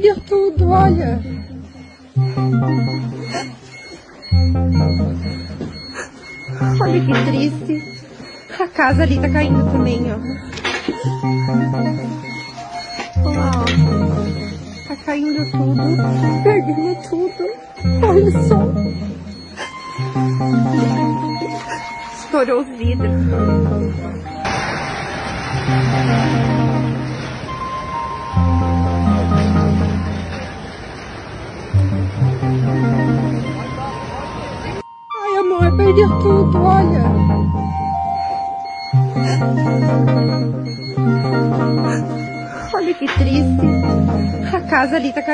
perder tudo, olha. Olha que triste. A casa ali tá caindo também, ó. Olha lá, ó. Tá caindo tudo. Perdendo tudo. Olha só. Estourou os vidros. Ai, amor, perdi tudo, olha. Olha que triste. A casa ali tá caindo.